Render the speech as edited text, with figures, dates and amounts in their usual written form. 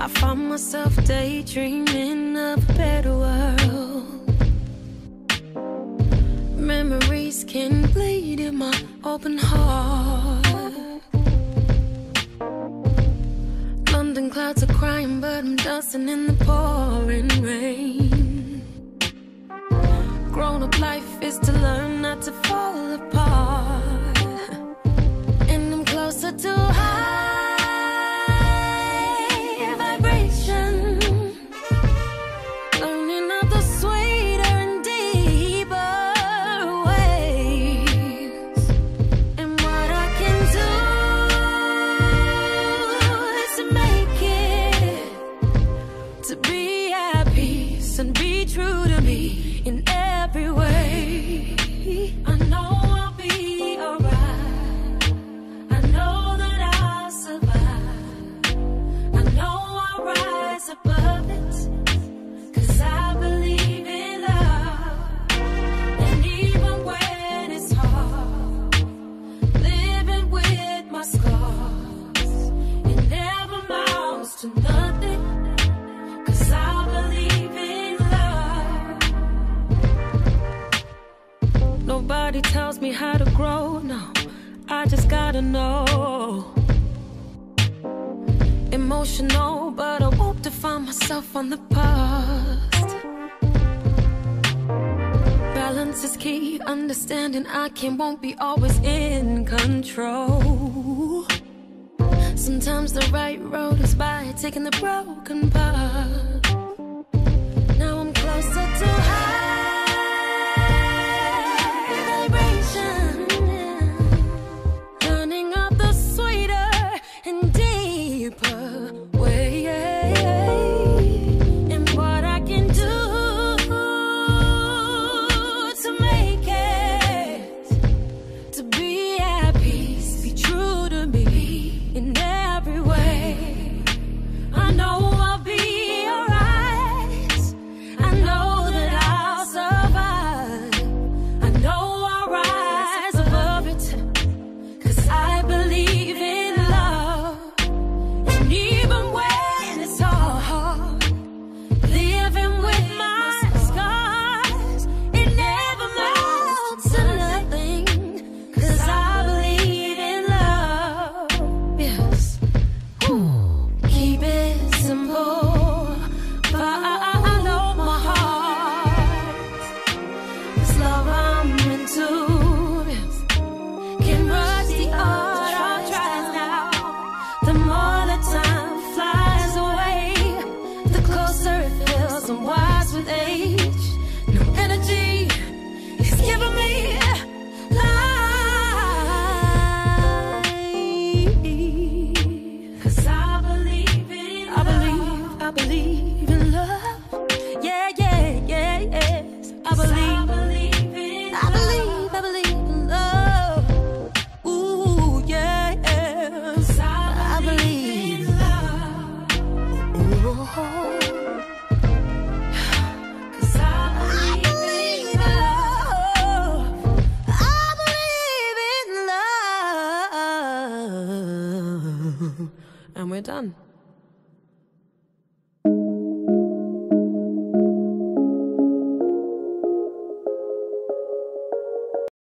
I found myself daydreaming of a better world. Memories can bleed in my open heart. London clouds are crying, but I'm dancing in the pouring rain. Grown-up life is to learn not to fall apart, and I'm closer to high. Nobody tells me how to grow, no, I just gotta know. Emotional, but I won't define myself on the past. Balance is key, understanding I won't be always in control. Sometimes the right road is by taking the broken path. Now I'm closer to high. And we're done.